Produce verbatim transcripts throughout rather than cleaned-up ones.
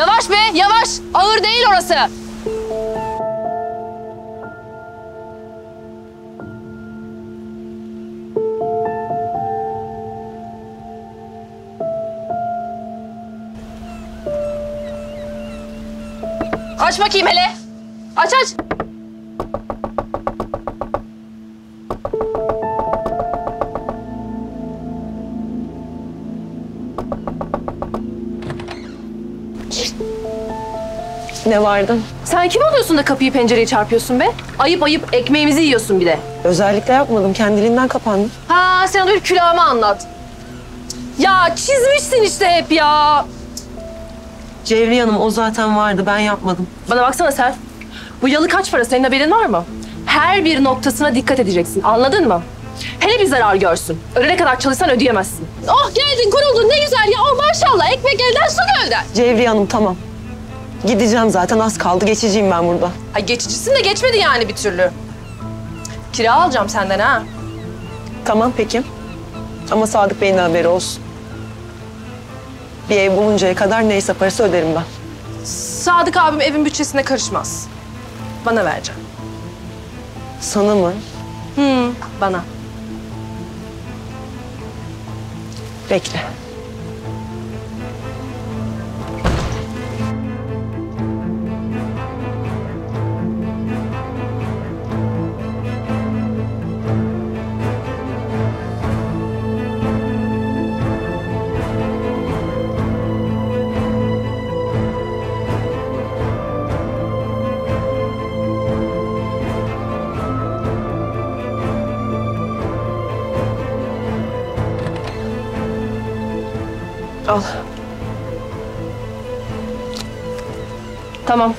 Yavaş be, yavaş. Ağır değil orası. Aç bakayım hele. Aç aç. Ne vardı? Sen kim oluyorsun da kapıyı pencereyi çarpıyorsun be? Ayıp ayıp ekmeğimizi yiyorsun bir de. Özellikle yapmadım. Kendiliğinden kapandım. Ha sen öyle külahımı anlat. Ya çizmişsin işte hep ya. Cevriye Hanım o zaten vardı. Ben yapmadım. Bana baksana sen. Bu yalı kaç para? Senin haberin var mı? Her bir noktasına dikkat edeceksin. Anladın mı? Hele bir zarar görsün. Ölene kadar çalışsan ödeyemezsin. Oh geldin kuruldun ne güzel ya. Oh maşallah ekmek elden su gölden. Cevriye Hanım tamam. Gideceğim zaten az kaldı. Geçiciyim ben burada. Ay geçicisin de geçmedi yani bir türlü. Kira alacağım senden ha. Tamam peki. Ama Sadık Bey'in haberi olsun. Bir ev buluncaya kadar neyse parası öderim ben. Sadık abim evin bütçesine karışmaz. Bana vereceğim. Sana mı? Hı, bana. Bekle. Al. Tamam.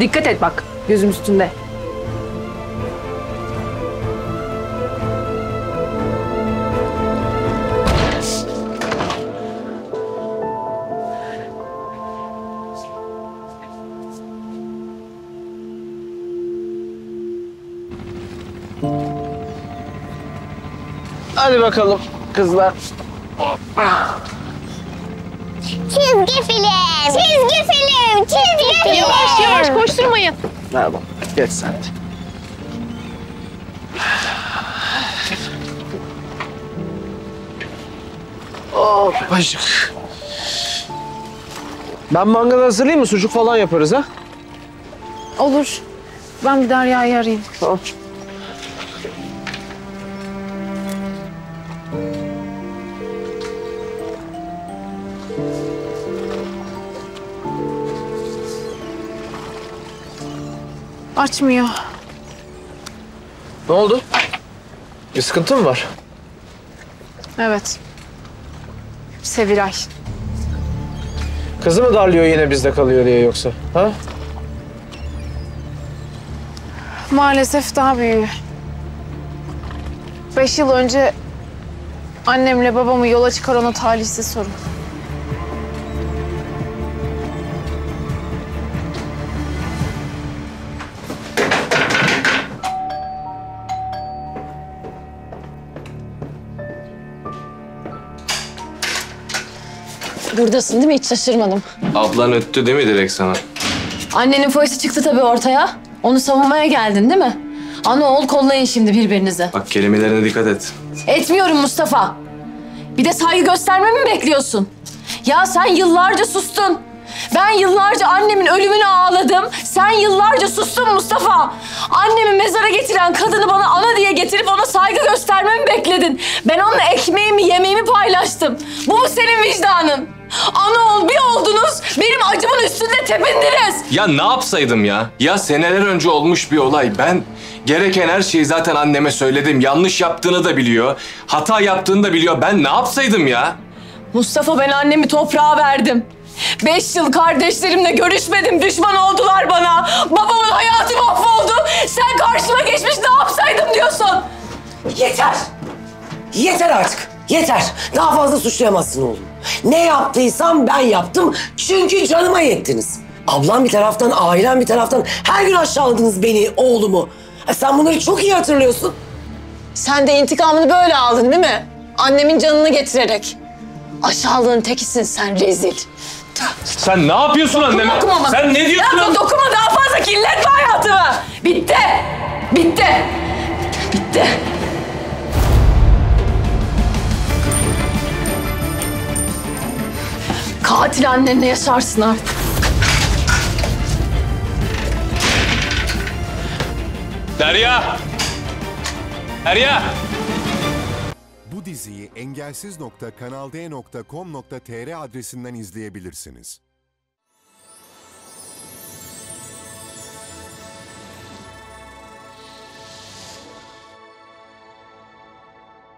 Dikkat et bak. Gözüm üstünde. Hadi bakalım kızlar. Çizgi film. Çizgi film. Çizgi film. Yavaş yavaş koşturmayın. Merhaba. Geç sen de. Oh bacık. Ben mangal hazırlayayım mı? Sucuk falan yaparız ha? Olur. Ben bir Derya'yı arayayım. Tamam. Açmıyor. Ne oldu? Bir sıkıntı mı var? Evet. Sevilay. Kızı mı darlıyor yine bizde kalıyor diye yoksa? Ha? Maalesef daha büyüğü. Beş yıl önce annemle babamı yola çıkaran o talihsiz sorun. Buradasın değil mi? Hiç şaşırmadım. Ablan öttü değil mi direkt sana? Annenin foyası çıktı tabii ortaya. Onu savunmaya geldin değil mi? Ana oğul kollayın şimdi birbirinizi. Bak kelimelerine dikkat et. Etmiyorum Mustafa. Bir de saygı göstermemi mi bekliyorsun? Ya sen yıllarca sustun. Ben yıllarca annemin ölümünü ağladım. Sen yıllarca sustun Mustafa. Annemi mezara getiren kadını bana ana diye getirip ona saygı göstermemi bekledin. Ben onunla ekmeğimi, yemeğimi paylaştım. Bu mu senin vicdanın? Ana ol bir oldunuz, benim acımın üstünde tepindiniz. Ya ne yapsaydım ya? Ya seneler önce olmuş bir olay. Ben gereken her şeyi zaten anneme söyledim. Yanlış yaptığını da biliyor. Hata yaptığını da biliyor. Ben ne yapsaydım ya? Mustafa ben annemi toprağa verdim. Beş yıl kardeşlerimle görüşmedim. Düşman oldular bana. Babamın hayatı mahvoldu. Sen karşıma geçmiş ne yapsaydım diyorsun. Yeter. Yeter artık. Yeter. Daha fazla suçlayamazsın oğlum. Ne yaptıysam ben yaptım. Çünkü canıma yettiniz. Ablam bir taraftan, ailem bir taraftan her gün aşağıladınız beni, oğlumu. E sen bunları çok iyi hatırlıyorsun. Sen de intikamını böyle aldın değil mi? Annemin canını getirerek. Aşağılığın tekisin sen rezil. Sen ne yapıyorsun anneme? Sen ne diyorsun? Ya dokunma, daha fazla kirletme hayatımı. Bitti. Bitti. Bitti. Katil annenle yaşarsın artık. Derya! Derya! Bu diziyi engelsiz nokta kanald nokta com nokta tr adresinden izleyebilirsiniz.